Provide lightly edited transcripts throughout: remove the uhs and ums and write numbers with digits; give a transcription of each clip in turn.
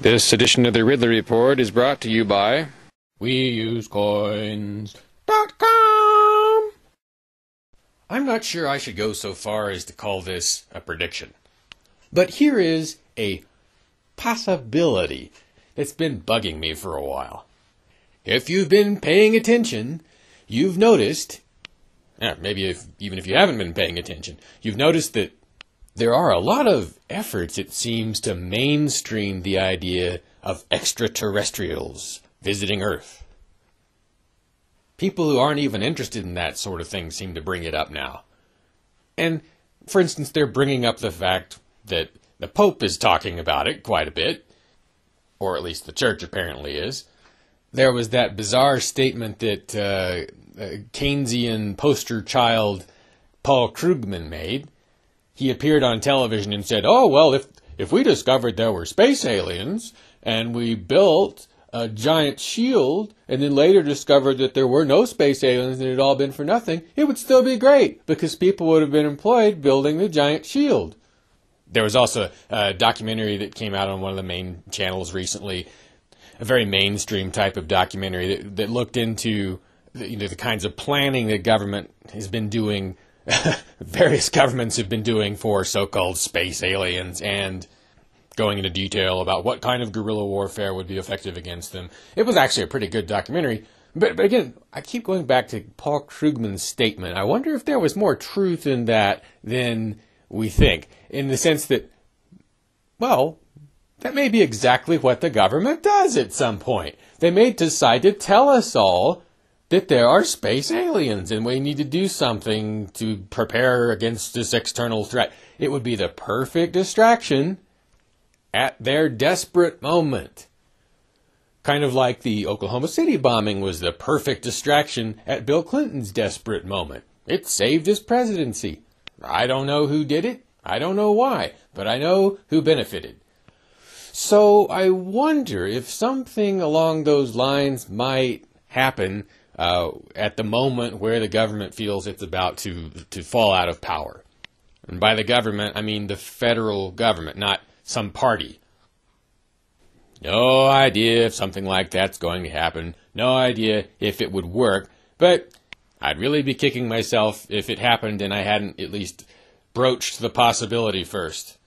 This edition of the Ridley Report is brought to you by WeUseCoins.com. I'm not sure I should go so far as to call this a prediction, but here is a possibility that's been bugging me for a while. If you've been paying attention, you've noticed, even if you haven't been paying attention, you've noticed that there are a lot of efforts, it seems, to mainstream the idea of extraterrestrials visiting Earth. People who aren't even interested in that sort of thing seem to bring it up now. And, for instance, they're bringing up the fact that the Pope is talking about it quite a bit, or at least the Church apparently is. There was that bizarre statement that Keynesian poster child Paul Krugman made. He appeared on television and said, "Oh, well, if we discovered there were space aliens and we built a giant shield and then later discovered that there were no space aliens and it had all been for nothing, it would still be great because people would have been employed building the giant shield." There was also a documentary that came out on one of the main channels recently, a very mainstream type of documentary that looked into the kinds of planning that government has been doing. Various governments have been doing for so-called space aliens, and going into detail about what kind of guerrilla warfare would be effective against them. It was actually a pretty good documentary, but again, I keep going back to Paul Krugman's statement. I wonder if there was more truth in that than we think, in the sense that, well, that may be exactly what the government does at some point. They may decide to tell us all that there are space aliens and we need to do something to prepare against this external threat. It would be the perfect distraction at their desperate moment. Kind of like the Oklahoma City bombing was the perfect distraction at Bill Clinton's desperate moment. It saved his presidency. I don't know who did it. I don't know why, but I know who benefited. So I wonder if something along those lines might happen at the moment where the government feels it's about to fall out of power. And by the government, I mean the federal government, not some party. No idea if something like that's going to happen. No idea if it would work. But I'd really be kicking myself if it happened and I hadn't at least broached the possibility first.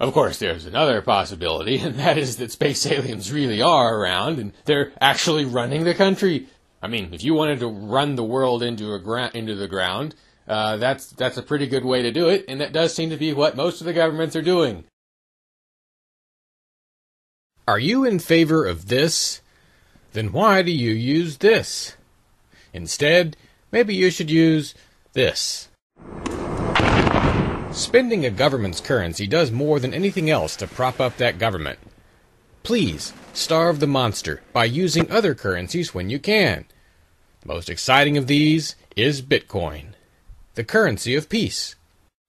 Of course, there's another possibility, and that is that space aliens really are around and they're actually running the country. I mean, if you wanted to run the world into the ground, that's a pretty good way to do it, and that does seem to be what most of the governments are doing. Are you in favor of this? Then why do you use this? Instead, maybe you should use this. Spending a government's currency does more than anything else to prop up that government. Please starve the monster by using other currencies when you can. The most exciting of these is Bitcoin, the currency of peace.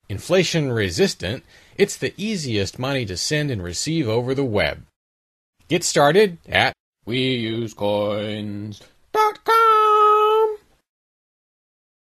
Inflation resistant, it's the easiest money to send and receive over the web. Get started at WeUseCoins.com.